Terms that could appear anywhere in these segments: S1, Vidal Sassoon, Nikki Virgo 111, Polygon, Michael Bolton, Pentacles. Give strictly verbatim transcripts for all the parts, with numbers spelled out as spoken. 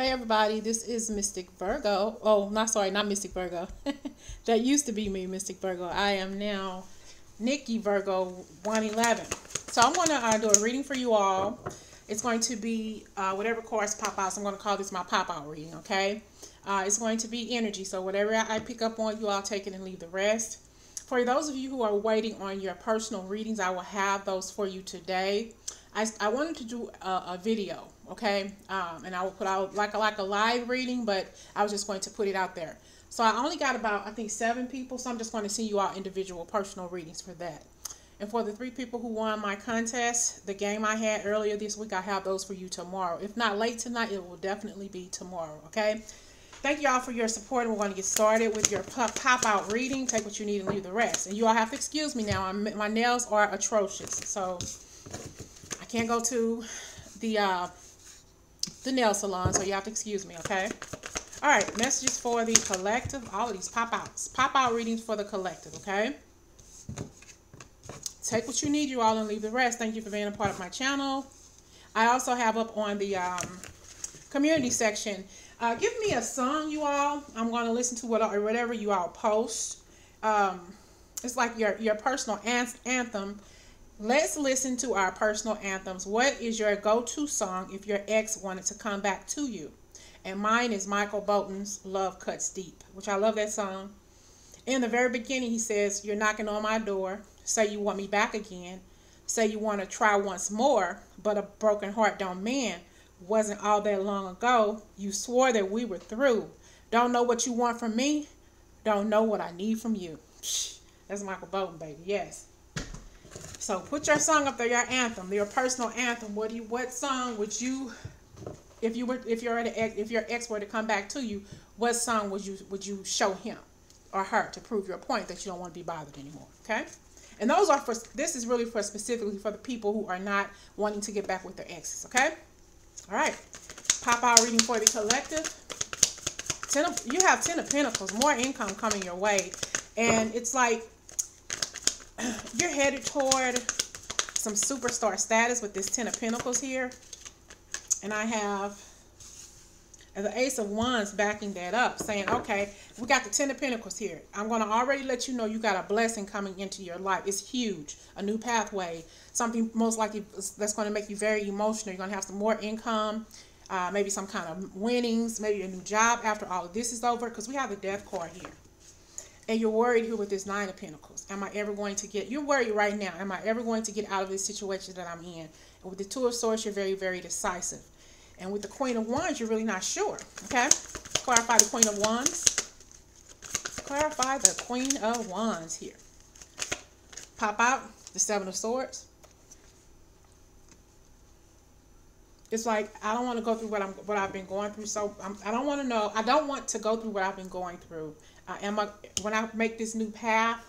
Hey everybody, this is Mystic Virgo. Oh, not sorry, not Mystic Virgo. That used to be me, Mystic Virgo. I am now Nikki Virgo one eleven. So I'm going to uh, do a reading for you all. It's going to be uh, whatever cards pop out. So I'm going to call this my pop-out reading, okay? Uh, it's going to be energy. So whatever I pick up on, you all take it and leave the rest. For those of you who are waiting on your personal readings, I will have those for you today. I, I wanted to do a, a video, okay, um, and I will put out like a, like a live reading, but I was just going to put it out there. So I only got about, I think, seven people, so I'm just going to send you all individual personal readings for that. And for the three people who won my contest, the game I had earlier this week, I have those for you tomorrow. If not late tonight, it will definitely be tomorrow, okay? Thank you all for your support, and we're going to get started with your pop-out reading. Take what you need and leave the rest. And you all have to excuse me now. I'm, my nails are atrocious, so can't go to the uh, the nail salon, so you have to excuse me, okay? All right, messages for the collective. All of these pop-outs. Pop-out readings for the collective, okay? Take what you need, you all, and leave the rest. Thank you for being a part of my channel. I also have up on the um, community section. Uh, give me a song, you all. I'm going to listen to what, or whatever you all post. Um, it's like your, your personal anthem. Let's listen to our personal anthems. What is your go-to song if your ex wanted to come back to you? And mine is Michael Bolton's Love Cuts Deep, which I love that song. In the very beginning, he says, you're knocking on my door. Say you want me back again. Say you want to try once more, but a broken heart don't mend. Wasn't all that long ago. You swore that we were through. Don't know what you want from me. Don't know what I need from you. That's Michael Bolton, baby. Yes. So put your song up there, your anthem, your personal anthem. What do you, what song would you, if you were, if you're at a, if your ex were to come back to you, what song would you would you show him or her to prove your point that you don't want to be bothered anymore? Okay, and those are for, this is really for specifically for the people who are not wanting to get back with their exes. Okay, all right, pop out reading for the collective. Ten of, you have ten of Pentacles, more income coming your way, and it's like, you're headed toward some superstar status with this Ten of Pentacles here. And I have the Ace of Wands backing that up, saying, okay, we got the Ten of Pentacles here. I'm going to already let you know you got a blessing coming into your life. It's huge. A new pathway. Something most likely that's going to make you very emotional. You're going to have some more income, uh, maybe some kind of winnings, maybe a new job after all of this is over, because we have the Death card here. And you're worried here with this Nine of Pentacles. Am I ever going to get, you're worried right now, am I ever going to get out of this situation that I'm in? And with the Two of Swords, you're very, very decisive. And with the Queen of Wands, you're really not sure, okay? Clarify the Queen of Wands. Clarify the Queen of Wands here. Pop out the Seven of Swords. It's like, I don't want to go through what, I'm, what I've been going through, so I'm, I don't want to know, I don't want to go through what I've been going through. Uh, am I, when I make this new path,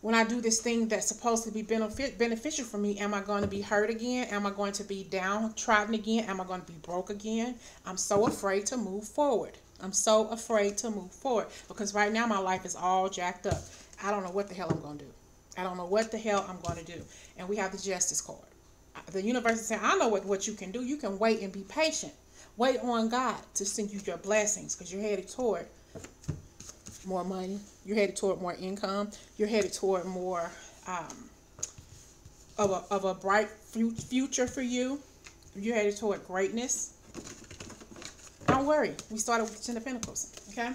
when I do this thing that's supposed to be benefit, beneficial for me, am I going to be hurt again? Am I going to be downtrodden again? Am I going to be broke again? I'm so afraid to move forward. I'm so afraid to move forward because right now my life is all jacked up. I don't know what the hell I'm going to do. I don't know what the hell I'm going to do. And we have the Justice card. The universe is saying, I know what, what you can do. You can wait and be patient. Wait on God to send you your blessings because you're headed toward more money. You're headed toward more income. You're headed toward more um, of, a, of a bright future for you. You're headed toward greatness. Don't worry. We started with the Ten of Pentacles. Okay?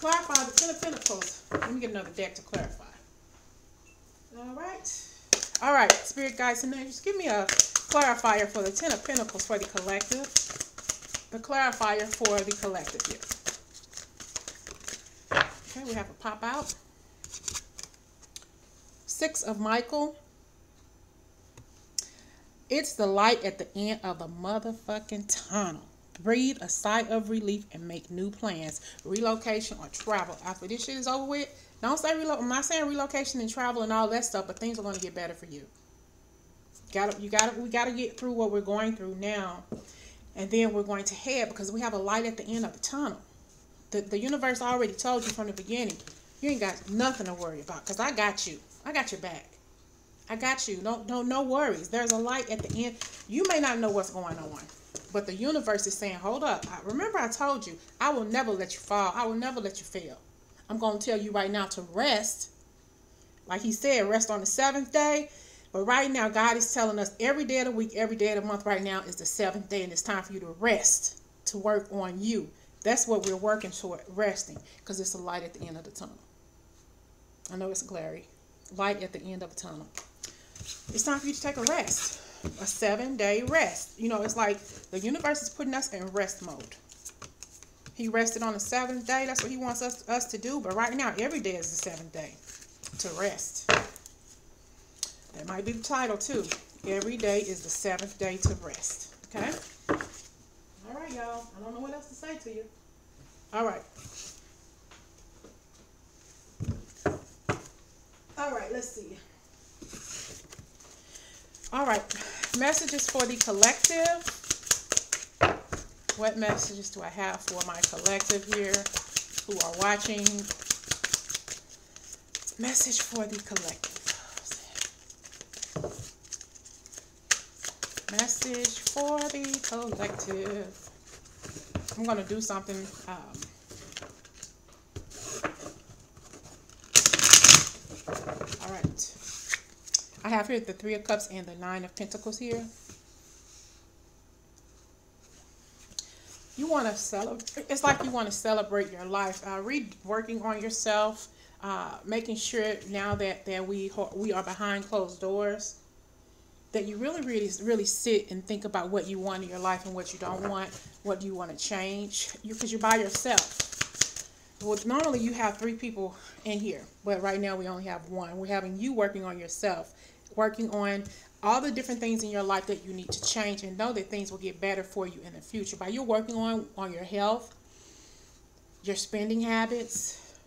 Clarify the Ten of Pentacles. Let me get another deck to clarify. All right. All right, Spirit Guides and Angels, give me a clarifier for the Ten of Pentacles for the collective. The clarifier for the collective here. Okay, we have a pop out. Six of Michael. It's the light at the end of the motherfucking tunnel. Breathe a sigh of relief and make new plans. Relocation or travel. After this shit is over with, Don't say relo I'm not saying relocation and travel and all that stuff, but things are going to get better for you. Got you got we got to get through what we're going through now, and then we're going to head because we have a light at the end of the tunnel. The the universe already told you from the beginning, you ain't got nothing to worry about because I got you. I got your back. I got you. Don't don't no worries. There's a light at the end. You may not know what's going on, But the universe is saying, hold up. I, remember I told you, I will never let you fall. I will never let you fail. I'm going to tell you right now to rest. Like he said, rest on the seventh day. But right now, God is telling us every day of the week, every day of the month right now is the seventh day. And it's time for you to rest, to work on you. That's what we're working toward, resting. Because it's a light at the end of the tunnel. I know it's a glary. Light at the end of a tunnel. It's time for you to take a rest. A seven-day rest. You know, it's like the universe is putting us in rest mode. He rested on the seventh day. That's what he wants us, us to do. But right now, every day is the seventh day to rest. That might be the title, too. Every day is the seventh day to rest. Okay? All right, y'all. I don't know what else to say to you. All right. All right, let's see. All right, messages for the collective. What messages do I have for my collective here who are watching? Message for the collective. Message for the collective. I'm going to do something. Um, I have here the Three of Cups and the Nine of Pentacles here. You want to celebrate. It's like you want to celebrate your life. Uh, read working on yourself, uh, making sure now that, that we, we are behind closed doors, that you really, really, really sit and think about what you want in your life and what you don't want. What do you want to change? You, because you're by yourself. Well, normally you have three people in here, but right now we only have one. We're having you working on yourself, working on all the different things in your life that you need to change, and know that things will get better for you in the future. By you working on, on your health, your spending habits,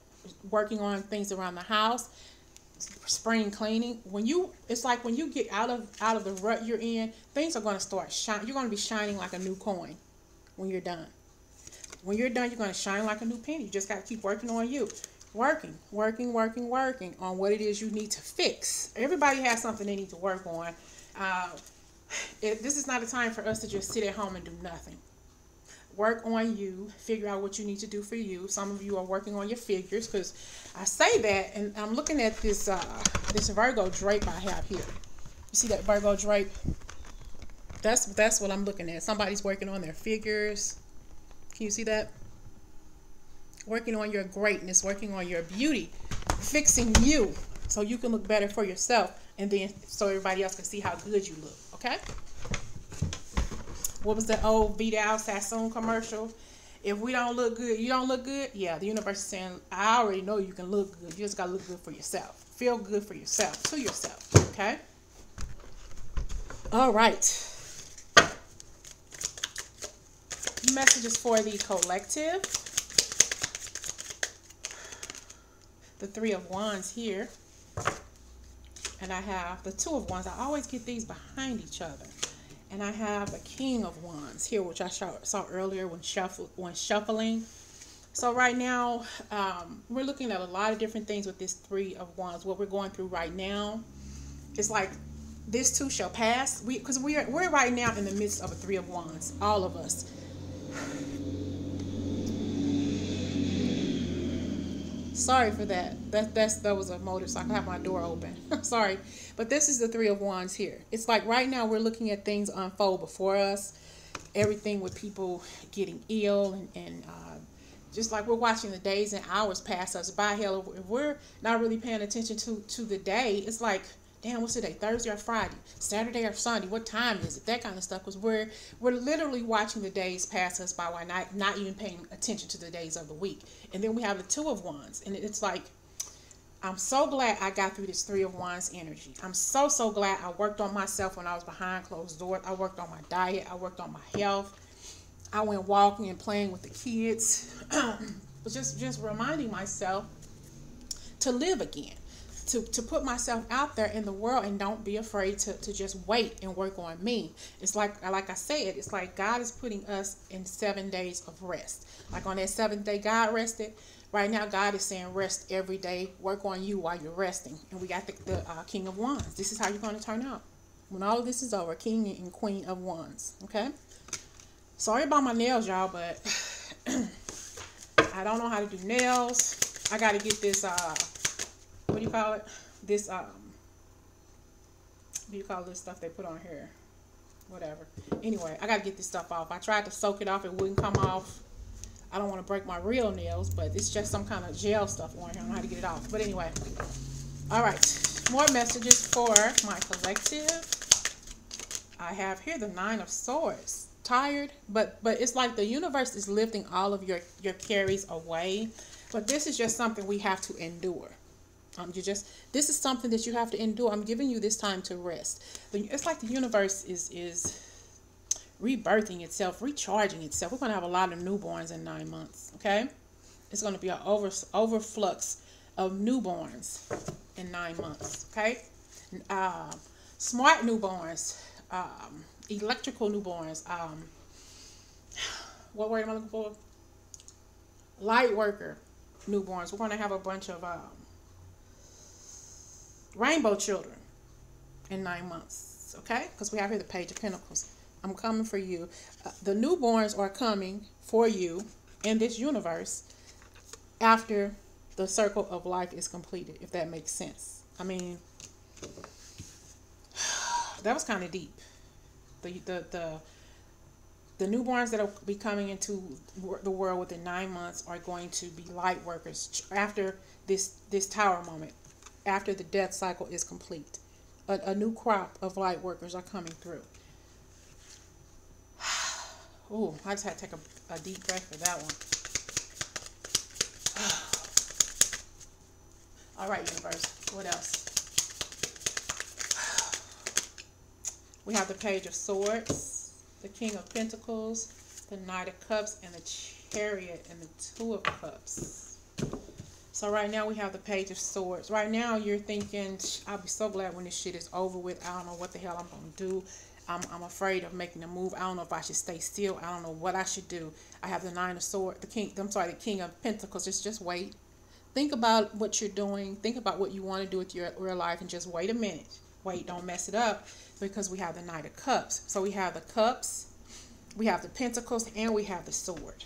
working on things around the house, spring cleaning. When you, it's like when you get out of, out of the rut you're in, things are going to start shining. You're going to be shining like a new coin when you're done. When you're done, you're going to shine like a new penny. You just got to keep working on you. Working, working, working, working on what it is you need to fix. Everybody has something they need to work on. Uh, it, this is not a time for us to just sit at home and do nothing. Work on you. Figure out what you need to do for you. Some of you are working on your figures, because I say that, and I'm looking at this, uh, this Virgo drape I have here. You see that Virgo drape? That's, that's what I'm looking at. Somebody's working on their figures. Can you see that? Working on your greatness, working on your beauty, fixing you so you can look better for yourself, and then so everybody else can see how good you look, okay? What was the old Vidal Sassoon commercial? If we don't look good, you don't look good? Yeah, the universe is saying, I already know you can look good. You just got to look good for yourself. Feel good for yourself, to yourself, okay? All right. Messages for the collective. The Three of Wands here. And I have the Two of Wands. I always get these behind each other. And I have the King of Wands here, which I saw earlier when, shuffle, when shuffling. So right now, um, we're looking at a lot of different things with this Three of Wands. What we're going through right now, it's like this too shall pass. We, because we are, we're right now in the midst of a Three of Wands, all of us. Sorry for that. That that's that was a motorcycle. I have my door open. Sorry, but this is the Three of Wands here. It's like right now we're looking at things unfold before us. Everything with people getting ill and and uh, just like we're watching the days and hours pass us by. Hell, if we're not really paying attention to to the day, it's like, damn, what's today? Thursday or Friday? Saturday or Sunday? What time is it? That kind of stuff. Because we're, we're literally watching the days pass us by while not, not even paying attention to the days of the week. And then we have the Two of Wands. And it's like, I'm so glad I got through this Three of Wands energy. I'm so, so glad I worked on myself when I was behind closed doors. I worked on my diet. I worked on my health. I went walking and playing with the kids. But just, just reminding myself to live again. To, to put myself out there in the world and don't be afraid to, to just wait and work on me. It's like, like I said, it's like God is putting us in seven days of rest. Like on that seventh day, God rested. Right now, God is saying rest every day. Work on you while you're resting. And we got the, the uh, King of Wands. This is how you're going to turn out. When all of this is over, King and Queen of Wands. Okay? Sorry about my nails, y'all, but I don't know how to do nails. I got to get this, uh, what do you call it? This, um, what do you call this stuff they put on here? Whatever. Anyway, I got to get this stuff off. I tried to soak it off. It wouldn't come off. I don't want to break my real nails, but it's just some kind of gel stuff on here. I don't know how to get it off. But anyway. All right. More messages for my collective. I have here the Nine of Swords. Tired, but but it's like the universe is lifting all of your your carries away. But this is just something we have to endure. Um, you just this is something that you have to endure. I'm giving you this time to rest. It's like the universe is is rebirthing itself, recharging itself. We're going to have a lot of newborns in nine months. Okay, it's going to be an over overflux of newborns in nine months. Okay, uh, smart newborns. Um, electrical newborns, um, what word am I looking for? Light worker newborns. We're going to have a bunch of um, rainbow children in nine months, okay? Because we have here the Page of Pentacles. I'm coming for you. Uh, the newborns are coming for you in this universe after the circle of life is completed, if that makes sense. I mean, that was kind of deep. The, the the the newborns that will be coming into the world within nine months are going to be light workers after this this tower moment, after the death cycle is complete. A, a new crop of light workers are coming through. Oh, I just had to take a, a deep breath for that one. All right, universe. What else? We have the Page of Swords, the King of Pentacles, the Knight of Cups, and the Chariot, and the Two of Cups. So right now we have the Page of Swords. Right now you're thinking, I'll be so glad when this shit is over with. I don't know what the hell I'm going to do. I'm, I'm afraid of making a move. I don't know if I should stay still. I don't know what I should do. I have the Nine of Swords, the King, I'm sorry, the King of Pentacles. Just, just wait. Think about what you're doing. Think about what you want to do with your real life and just wait a minute. Wait, don't mess it up, because we have the Knight of Cups. So we have the cups, we have the pentacles, and we have the sword.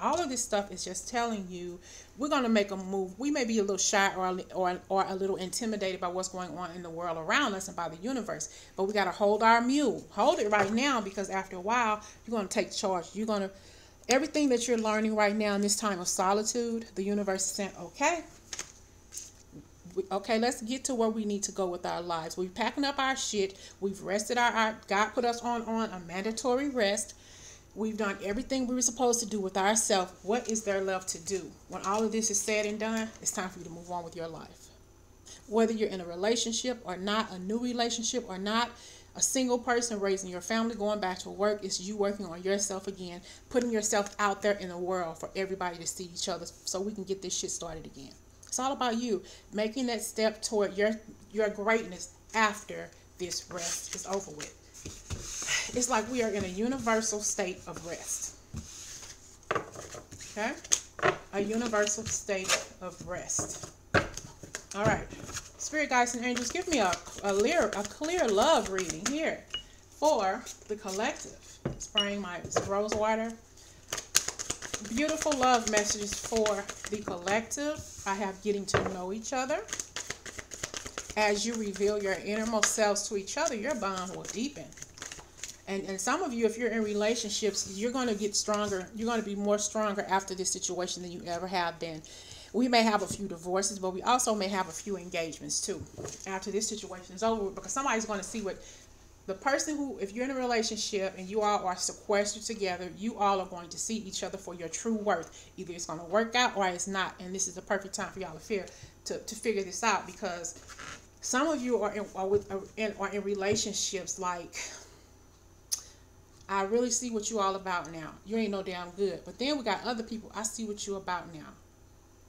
All of this stuff is just telling you we're going to make a move. We may be a little shy or, or, or a little intimidated by what's going on in the world around us and by the universe, but we got to hold our mule. Hold it right now, because after a while, you're going to take charge. You're going to, everything that you're learning right now in this time of solitude, the universe is saying, okay, okay, let's get to where we need to go with our lives. We're packing up our shit. We've rested our, our God put us on, on a mandatory rest. We've done everything we were supposed to do with ourselves. What is there left to do? When all of this is said and done, it's time for you to move on with your life. Whether you're in a relationship or not, a new relationship or not, a single person, raising your family, going back to work, it's you working on yourself again, putting yourself out there in the world for everybody to see each other so we can get this shit started again. It's all about you making that step toward your your greatness after this rest is over with. It's like we are in a universal state of rest. Okay? A universal state of rest. All right. Spirit guides and angels, give me a, a, clear, a clear love reading here for the collective. Spraying my rose water. Beautiful love messages for the collective. I have getting to know each other. As you reveal your innermost selves to each other, your bond will deepen. And, and some of you, if you're in relationships, you're going to get stronger. You're going to be more stronger after this situation than you ever have been. We may have a few divorces, but we also may have a few engagements too after this situation is over, because somebody's going to see what the person who, if you're in a relationship and you all are sequestered together, you all are going to see each other for your true worth. Either it's going to work out or it's not. And this is the perfect time for y'all to fear, to, to figure this out, because some of you are in, are, with, are, in, are in relationships like, I really see what you all about now. You ain't no damn good. But then we got other people. I see what you about now.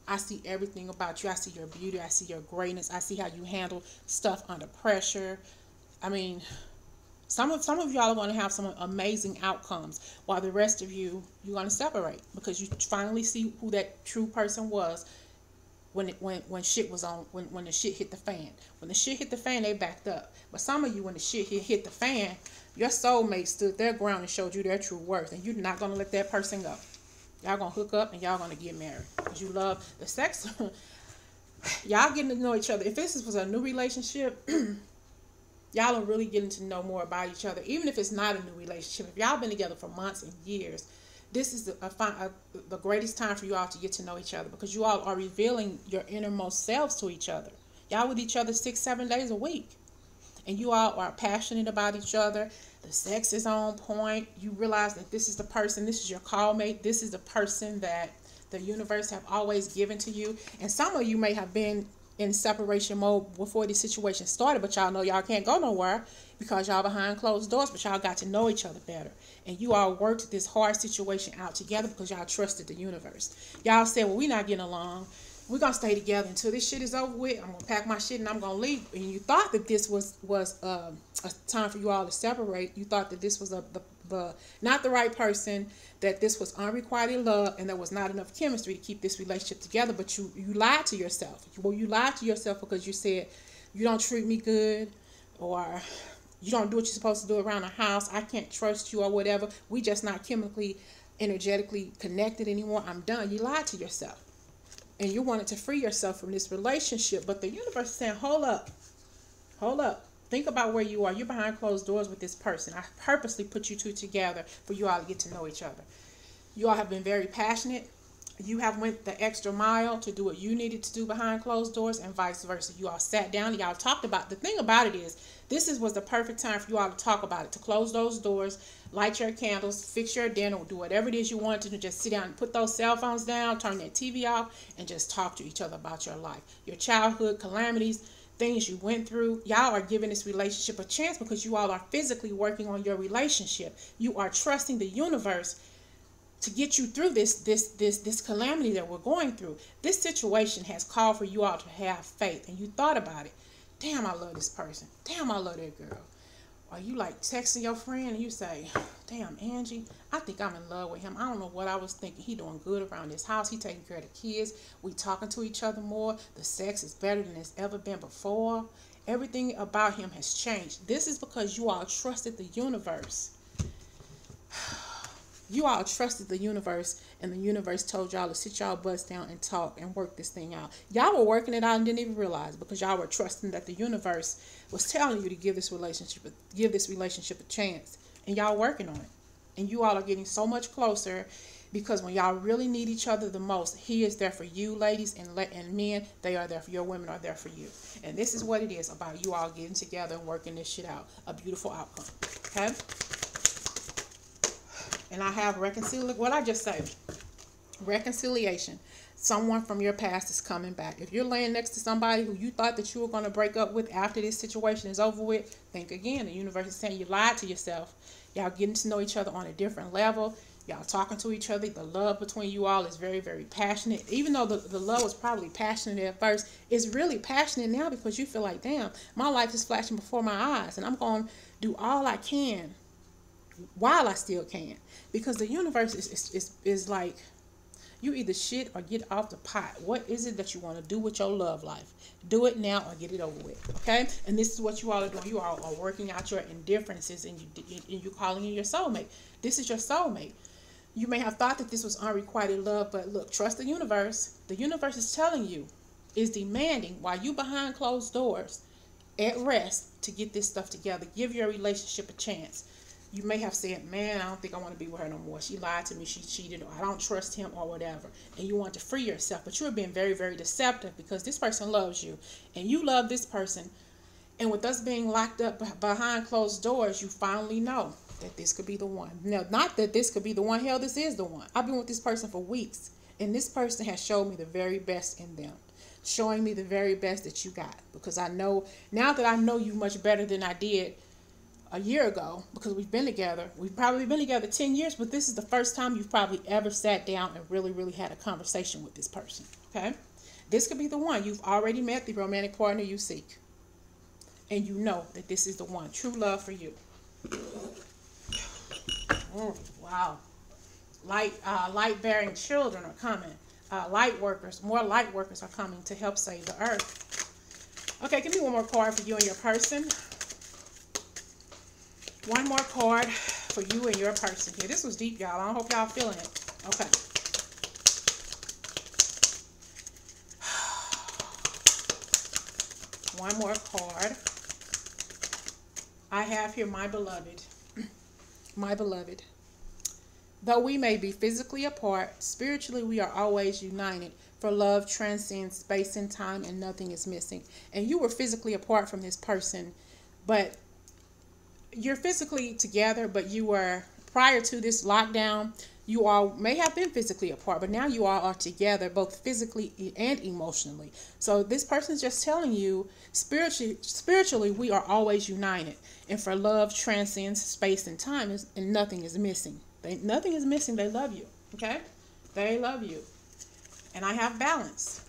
I see everything about you. I see your beauty. I see your greatness. I see how you handle stuff under pressure. I mean... Some of some of y'all are going to have some amazing outcomes, while the rest of you, you're going to separate, because you finally see who that true person was when it, when when shit was on when when the shit hit the fan. When the shit hit the fan, they backed up. But some of you, when the shit hit hit the fan, Your soulmate stood their ground and showed you their true worth, and you're not going to let that person go. Y'all going to hook up and y'all going to get married because you love the sex. Y'all getting to know each other. If this was a new relationship, y'all are really getting to know more about each other. Even if it's not a new relationship, if y'all been together for months and years, this is a, a, the greatest time for you all to get to know each other, because you all are revealing your innermost selves to each other. Y'all with each other six, seven days a week. And you all are passionate about each other. The sex is on point. You realize that this is the person, this is your call mate. This is the person that the universe have always given to you. And some of you may have been in separation mode before this situation started, but y'all know y'all can't go nowhere because y'all behind closed doors, but y'all got to know each other better. And you all worked this hard situation out together because y'all trusted the universe. Y'all said, well, we're not getting along. We're going to stay together until this shit is over with. I'm going to pack my shit and I'm going to leave. And you thought that this was, was um, a time for you all to separate. You thought that this was a, the, the, not the right person, that this was unrequited love, and there was not enough chemistry to keep this relationship together. But you, you lied to yourself. Well, you lied to yourself because you said, you don't treat me good, or you don't do what you're supposed to do around the house. I can't trust you or whatever. We just not chemically, energetically connected anymore. I'm done. You lied to yourself. And you wanted to free yourself from this relationship. But the universe is saying, hold up. Hold up. Think about where you are. You're behind closed doors with this person. I purposely put you two together for you all to get to know each other. You all have been very passionate. You have went the extra mile to do what you needed to do behind closed doors, and vice versa. You all sat down and y'all talked about. The thing about it is, this is was the perfect time for you all to talk about it, to close those doors, light your candles, fix your dinner, do whatever it is you want to do. Just sit down and put those cell phones down, turn that T V off, and just talk to each other about your life, your childhood calamities, things you went through. Y'all are giving this relationship a chance because you all are physically working on your relationship. You are trusting the universe to get you through this, this, this, this calamity that we're going through. This situation has called for you all to have faith. And you thought about it. Damn, I love this person. Damn, I love that girl. Or you like texting your friend and you say, damn, Angie, I think I'm in love with him. I don't know what I was thinking. He doing good around this house. He taking care of the kids. We talking to each other more. The sex is better than it's ever been before. Everything about him has changed. This is because you all trusted the universe. You all trusted the universe, and the universe told y'all to sit y'all butts down and talk and work this thing out. Y'all were working it out and didn't even realize, because y'all were trusting that the universe was telling you to give this relationship, give this relationship a chance, and y'all working on it. And you all are getting so much closer, because when y'all really need each other the most, he is there for you, ladies, and let and men. They are there for your women, are there for you. And this is what it is about you all getting together and working this shit out. A beautiful outcome. Okay. And I have reconciliation. What I just say, reconciliation. Someone from your past is coming back. If you're laying next to somebody who you thought that you were going to break up with after this situation is over with, think again. The universe is saying you lied to yourself. Y'all getting to know each other on a different level. Y'all talking to each other. The love between you all is very, very passionate. Even though the, the love was probably passionate at first, it's really passionate now, because you feel like, damn, my life is flashing before my eyes, and I'm going to do all I can while I still can, because the universe is, is, is, is like, you either shit or get off the pot. What is it that you want to do with your love life? Do it now or get it over with, okay? And this is what you all are doing. You all are working out your indifferences, and you, and you calling in your soulmate. This is your soulmate. You may have thought that this was unrequited love, but look, trust the universe. The universe is telling you, is demanding, while you behind closed doors, at rest, to get this stuff together. Give your relationship a chance. You may have said, man, I don't think I want to be with her no more. She lied to me. She cheated. Or I don't trust him, or whatever. And you want to free yourself. But you're being very, very deceptive, because this person loves you. And you love this person. And with us being locked up behind closed doors, you finally know that this could be the one. Now, not that this could be the one. Hell, this is the one. I've been with this person for weeks. And this person has showed me the very best in them. Showing me the very best that you got. Because I know, now that I know you much better than I did a year ago, because we've been together, we've probably been together ten years, but this is the first time you've probably ever sat down and really, really had a conversation with this person, okay? This could be the one. You've already met the romantic partner you seek, and you know that this is the one. True love for you. Mm, wow. Light, uh, light-bearing children are coming. Uh, light workers, more light workers are coming to help save the earth. Okay, give me one more card for you and your person. One more card for you and your person here. This was deep, y'all. I hope y'all feeling it. Okay. One more card. I have here my beloved. My beloved. Though we may be physically apart, spiritually we are always united. For love transcends space and time, and nothing is missing. And you were physically apart from this person, but you're physically together, but you were, prior to this lockdown, you all may have been physically apart, but now you all are together, both physically and emotionally. So this person's just telling you, spiritually, spiritually, we are always united. And for love transcends space and time, and nothing is missing. They, nothing is missing. They love you, okay? They love you. And I have balance.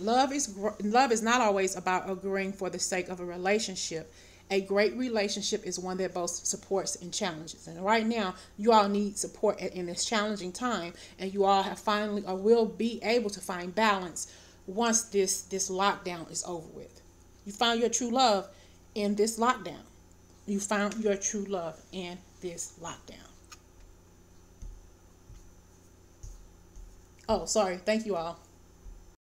Love is, love is not always about agreeing for the sake of a relationship. A great relationship is one that both supports and challenges. And right now, you all need support in this challenging time. And you all have finally, or will be able to find balance once this, this lockdown is over with. You found your true love in this lockdown. You found your true love in this lockdown. Oh, sorry. Thank you all.